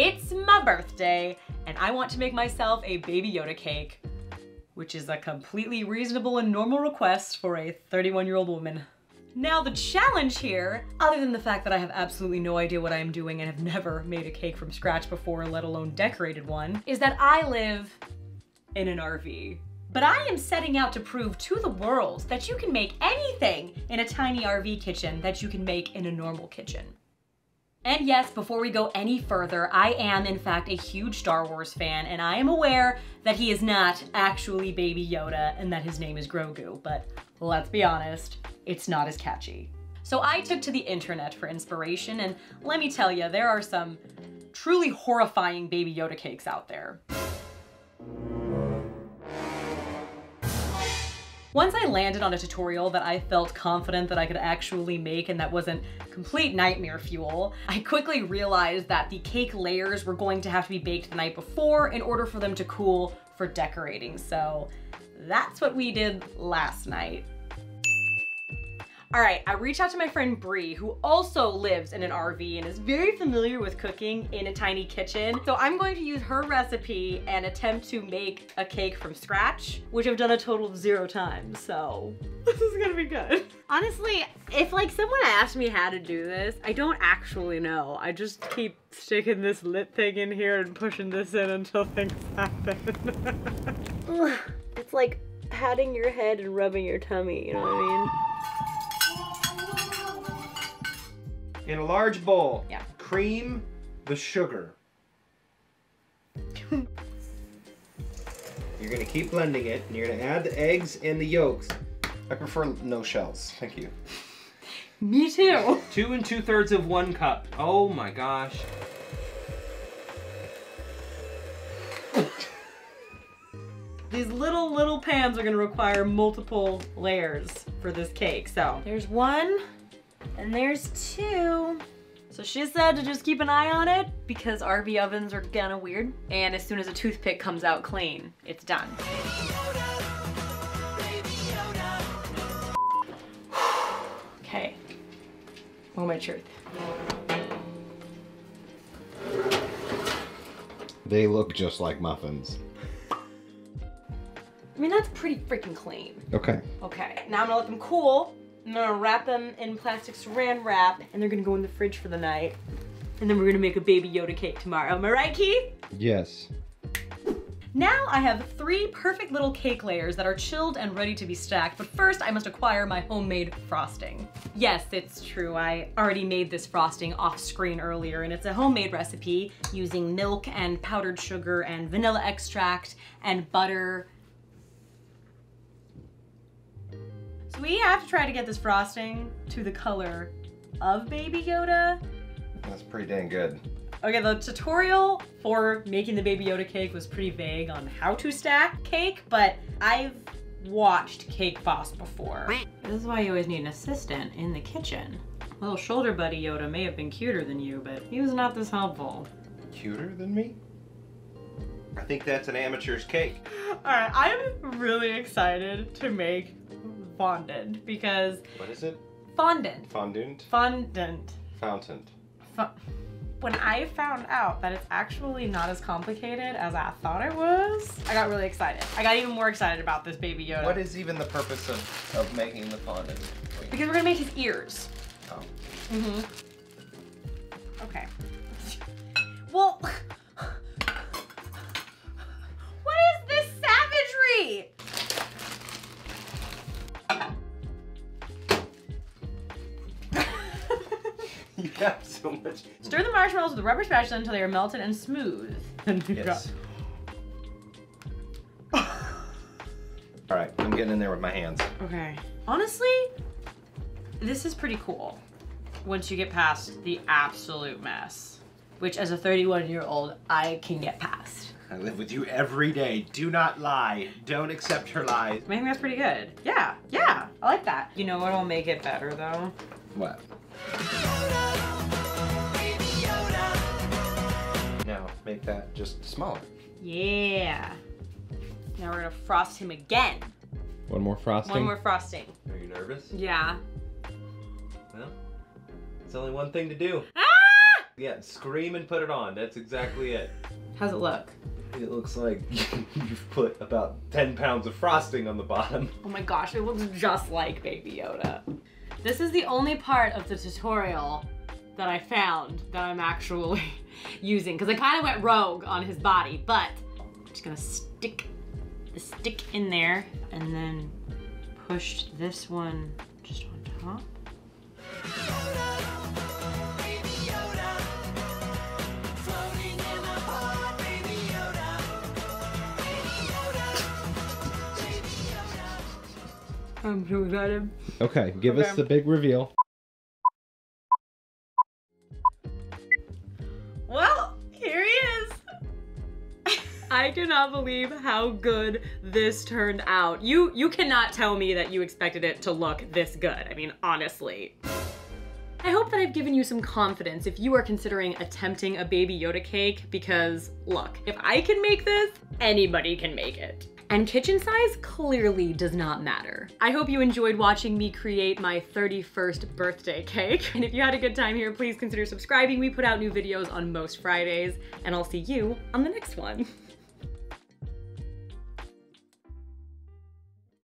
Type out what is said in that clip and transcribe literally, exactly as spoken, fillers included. It's my birthday and I want to make myself a Baby Yoda cake, which is a completely reasonable and normal request for a thirty-one-year-old woman. Now the challenge here, other than the fact that I have absolutely no idea what I am doing and have never made a cake from scratch before, let alone decorated one, is that I live in an R V. But I am setting out to prove to the world that you can make anything in a tiny R V kitchen that you can make in a normal kitchen. And yes, before we go any further, I am in fact a huge Star Wars fan, and I am aware that he is not actually Baby Yoda and that his name is Grogu, but let's be honest, it's not as catchy. So I took to the internet for inspiration, and let me tell you, there are some truly horrifying Baby Yoda cakes out there. Once I landed on a tutorial that I felt confident that I could actually make and that wasn't complete nightmare fuel, I quickly realized that the cake layers were going to have to be baked the night before in order for them to cool for decorating. So that's what we did last night. All right, I reached out to my friend Bree, who also lives in an R V and is very familiar with cooking in a tiny kitchen. So I'm going to use her recipe and attempt to make a cake from scratch, which I've done a total of zero times. So this is gonna be good. Honestly, if like someone asked me how to do this, I don't actually know. I just keep sticking this lid thing in here and pushing this in until things happen. It's like patting your head and rubbing your tummy, you know what I mean? In a large bowl, yeah. Cream the sugar. You're gonna keep blending it, and you're gonna add the eggs and the yolks. I prefer no shells, thank you. Me too. Two and two thirds of one cup. Oh my gosh. These little, little pans are gonna require multiple layers for this cake, so. There's one. And there's two. So she said to just keep an eye on it because R V ovens are kind of weird. And as soon as a toothpick comes out clean, it's done. Baby Yoda, Baby Yoda. Okay. Moment of truth. They look just like muffins. I mean, that's pretty freaking clean. Okay. Okay. Now I'm gonna let them cool. I'm gonna wrap them in plastic saran wrap, and they're gonna go in the fridge for the night. And then we're gonna make a Baby Yoda cake tomorrow. Am I right, Keith? Yes. Now I have three perfect little cake layers that are chilled and ready to be stacked, but first I must acquire my homemade frosting. Yes, it's true, I already made this frosting off screen earlier, and it's a homemade recipe using milk and powdered sugar and vanilla extract and butter. We have to try to get this frosting to the color of Baby Yoda. That's pretty dang good. Okay, the tutorial for making the Baby Yoda cake was pretty vague on how to stack cake, but I've watched Cake Boss before. This is why you always need an assistant in the kitchen. Little shoulder buddy Yoda may have been cuter than you, but he was not this helpful. Cuter than me? I think that's an amateur's cake. All right, I'm really excited to make fondant, because... What is it? Fondant. Fondant? Fondant. Fountain. When I found out that it's actually not as complicated as I thought it was, I got really excited. I got even more excited about this Baby Yoda. What is even the purpose of, of making the fondant? Please? Because we're gonna make his ears. Oh. Mm-hmm. Okay. Well... What is this savagery? You have so much. Stir the marshmallows with a rubber spatula until they are melted and smooth. Yes. All right, I'm getting in there with my hands. Okay. Honestly, this is pretty cool once you get past the absolute mess, which as a thirty-one-year-old, I can get past. I live with you every day. Do not lie. Don't accept her lies. I think that's pretty good. Yeah, yeah, I like that. You know what will make it better though? What? Now make that just smaller. Yeah. Now we're gonna frost him again. One more frosting? One more frosting. Are you nervous? Yeah. Well, it's only one thing to do. Ah! Yeah, scream and put it on. That's exactly it. How's it look? It looks like you've put about ten pounds of frosting on the bottom. Oh my gosh, it looks just like Baby Yoda. This is the only part of the tutorial that I found that I'm actually using, because I kind of went rogue on his body, but I'm just gonna stick the stick in there and then push this one just on top. I'm so excited. Okay, give okay. us the big reveal. Well, here he is. I do not believe how good this turned out. You you cannot tell me that you expected it to look this good. I mean, honestly. I hope that I've given you some confidence if you are considering attempting a Baby Yoda cake, because look, if I can make this, anybody can make it. And kitchen size clearly does not matter. I hope you enjoyed watching me create my thirty-first birthday cake. And if you had a good time here, please consider subscribing. We put out new videos on most Fridays, and I'll see you on the next one.